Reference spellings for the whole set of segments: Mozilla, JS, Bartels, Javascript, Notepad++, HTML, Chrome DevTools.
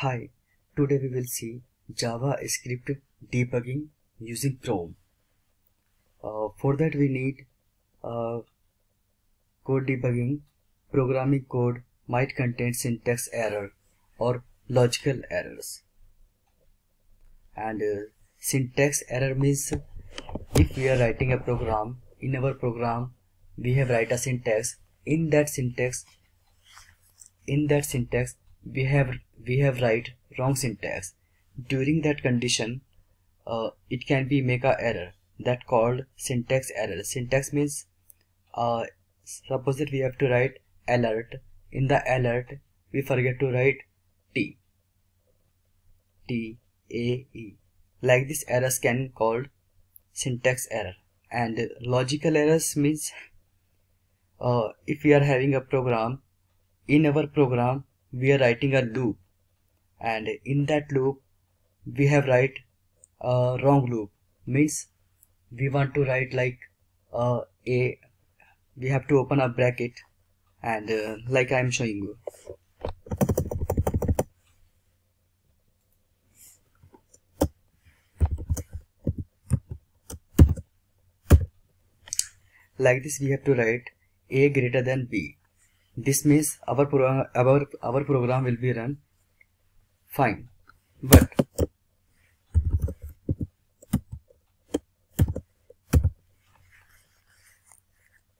Hi, today we will see JavaScript debugging using Chrome. For that we need code debugging. Programming code might contain syntax error or logical errors. And syntax error means if we are writing a program, in our program we have write a syntax. In that syntax we have write wrong syntax. During that condition it can be make a error that called syntax error. Syntax means suppose that we have to write alert. In the alert we forget to write T A E. Like this errors can called syntax error. And logical errors means if we are having a program, in our program we are writing a loop, and in that loop we have write wrong loop. Means we want to write like we have to open a bracket, and like I am showing you, like this we have to write A greater than B. This means our program will be run fine, but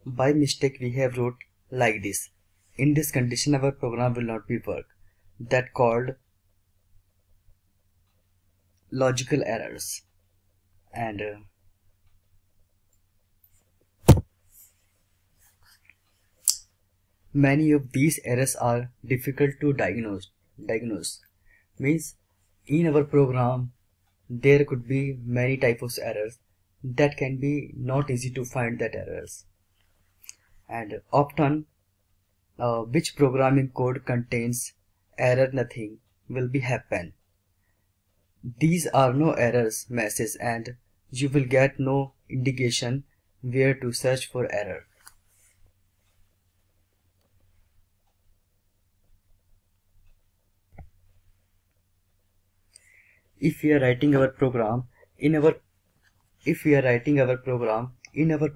by mistake we have wrote like this. In this condition our program will not be work. That called logical errors. And many of these errors are difficult to diagnose. Means in our program there could be many types of errors that can be not easy to find that errors. And often which programming code contains error nothing will be happen. These are no errors messages, and you will get no indication where to search for error. If we are writing our program, in our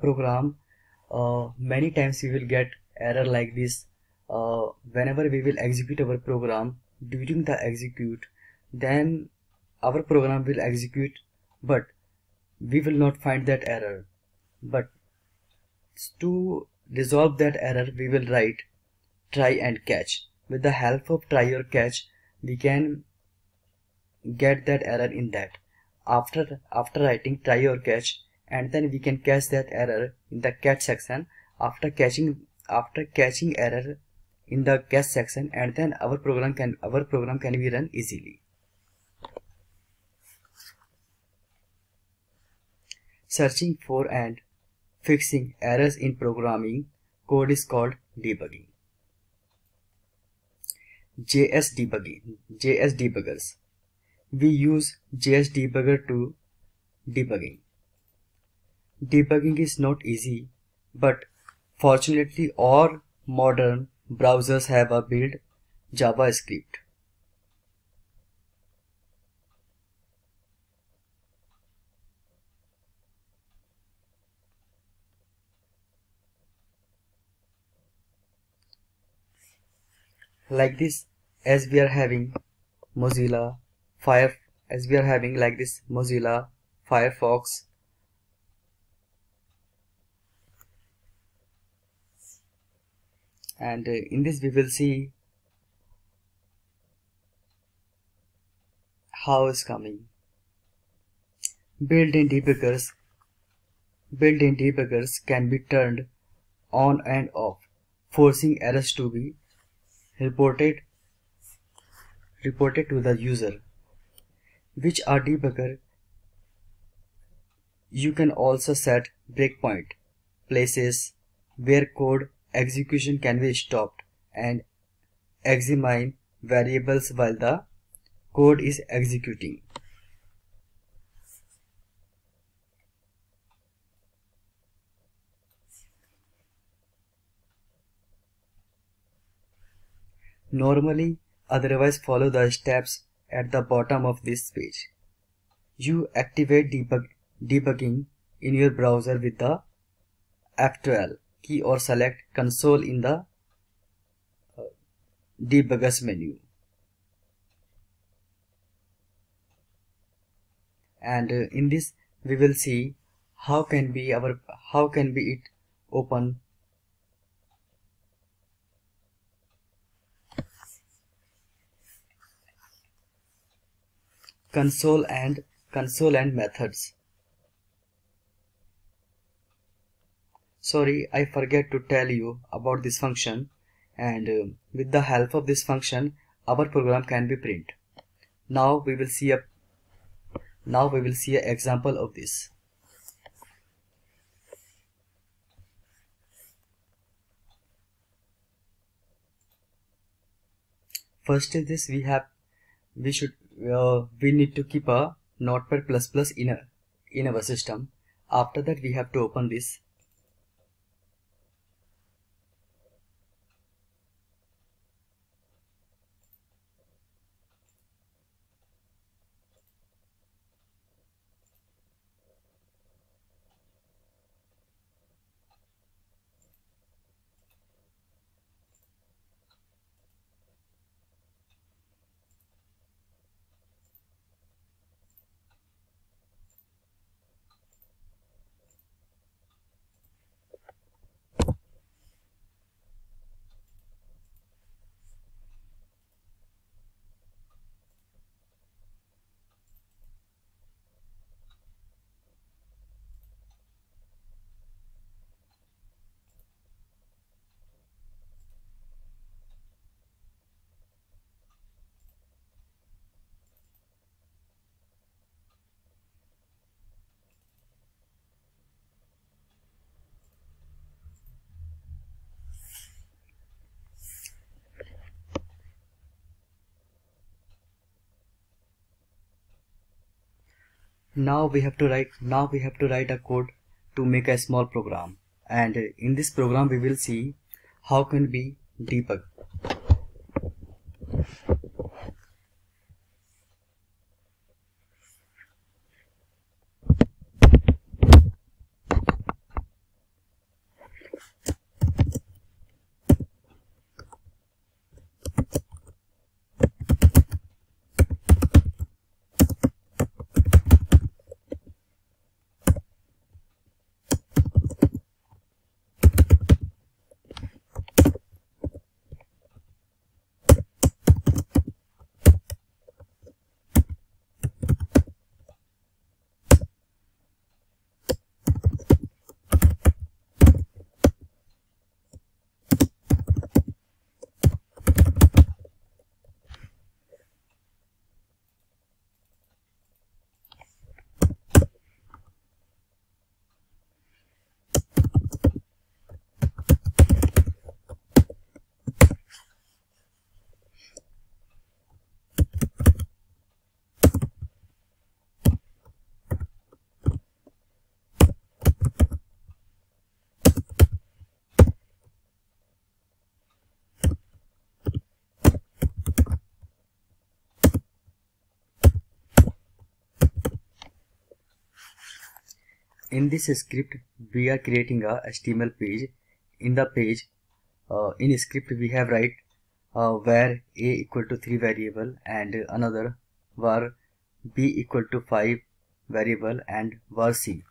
program many times we will get error like this. Whenever we will execute our program, during the execute then our program will execute, but we will not find that error. But to resolve that error we will write try and catch. With the help of try or catch we can get that error in that. After writing try or catch, and then we can catch that error in the catch section. After catching error in the catch section, and then our program can be run easily. Searching for and fixing errors in programming code is called debugging. JS debuggers. We use JS debugger to debugging. Debugging is not easy, but fortunately all modern browsers have a built JavaScript. Like this, as we are having Mozilla, Firefox, and in this we will see how is coming. Built-in debuggers can be turned on and off, forcing errors to be reported to the user. With a debugger you can also set breakpoint, places where code execution can be stopped, and examine variables while the code is executing. Normally Otherwise, follow the steps at the bottom of this page. You activate debugging in your browser with the F12 key or select console in the debuggers menu. And in this we will see how can be it open console and methods. Sorry, I forget to tell you about this function, and with the help of this function our program can be print. Now we will see an example of this. First is this, we need to keep a Notepad++ in our system. After that we have to open this. Now we have to write a code to make a small program, and in this program we will see how can be debug. In this script we are creating a HTML page. In the page, in script we have write var a equal to 3 variable and another var b equal to 5 variable and var c.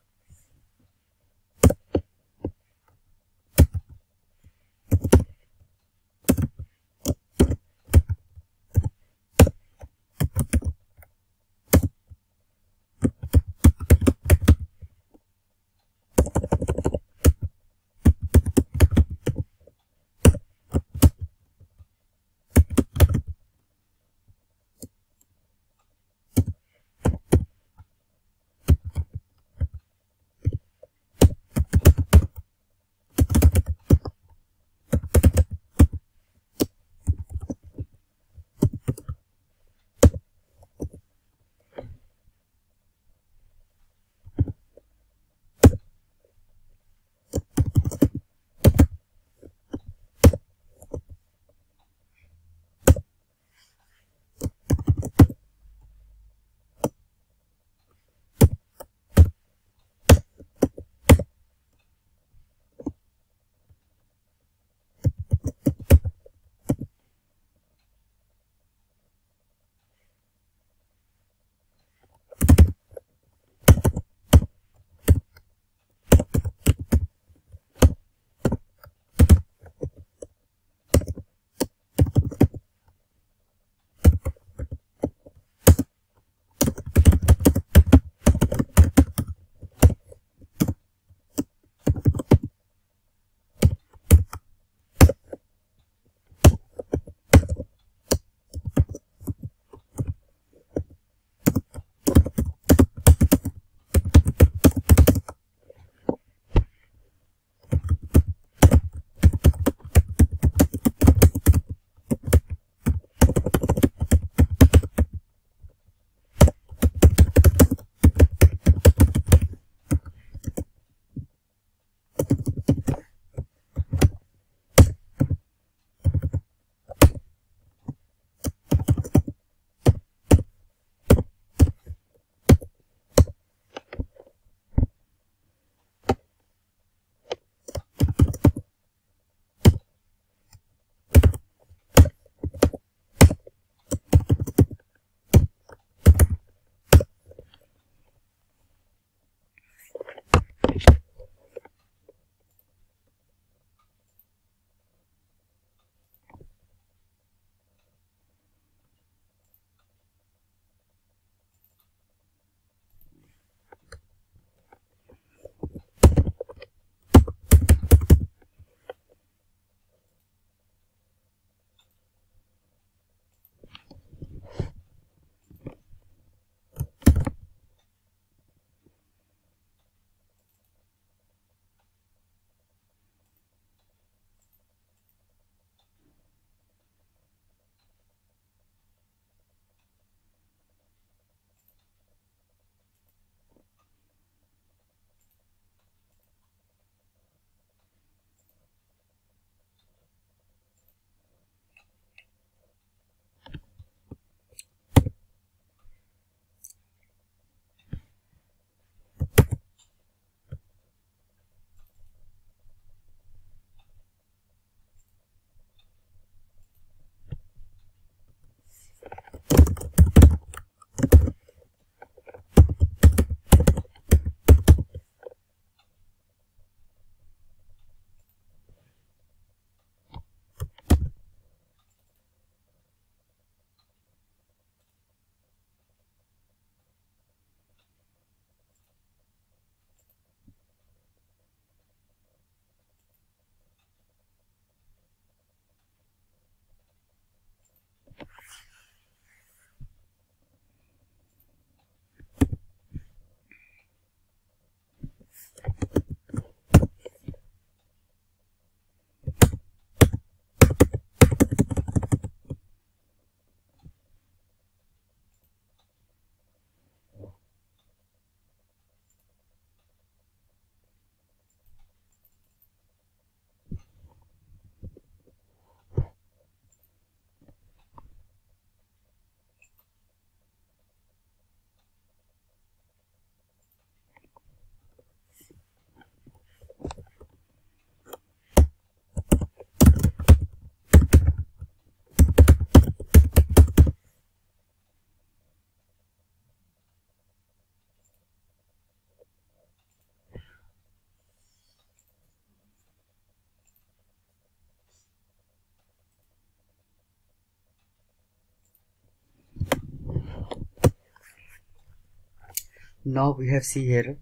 Now we have see here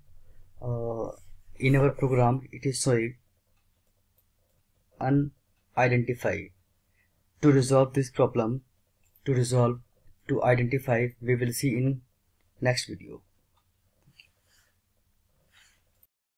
in our program it is showing unidentified. To resolve this problem, to identify, we will see in next video.